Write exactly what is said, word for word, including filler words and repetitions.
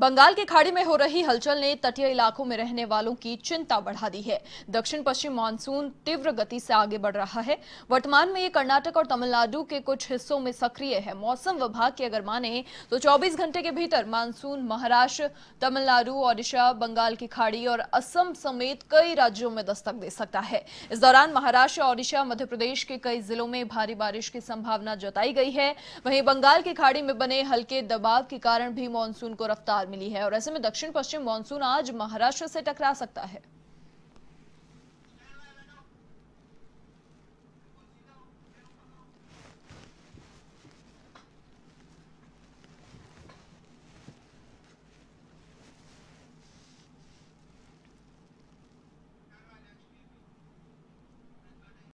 बंगाल की खाड़ी में हो रही हलचल ने तटीय इलाकों में रहने वालों की चिंता बढ़ा दी है। दक्षिण पश्चिम मानसून तीव्र गति से आगे बढ़ रहा है। वर्तमान में ये कर्नाटक और तमिलनाडु के कुछ हिस्सों में सक्रिय है। मौसम विभाग की अगर माने तो चौबीस घंटे के भीतर मानसून महाराष्ट्र, तमिलनाडु, ओडिशा, बंगाल की खाड़ी और असम समेत कई राज्यों में दस्तक दे सकता है। इस दौरान महाराष्ट्र, ओडिशा, मध्य प्रदेश के कई जिलों में भारी बारिश की संभावना जताई गई है। वहीं बंगाल की खाड़ी में बने हल्के दबाव के कारण भी मानसून को रफ्तार मिली है और ऐसे में दक्षिण पश्चिम मानसून आज महाराष्ट्र से टकरा सकता है।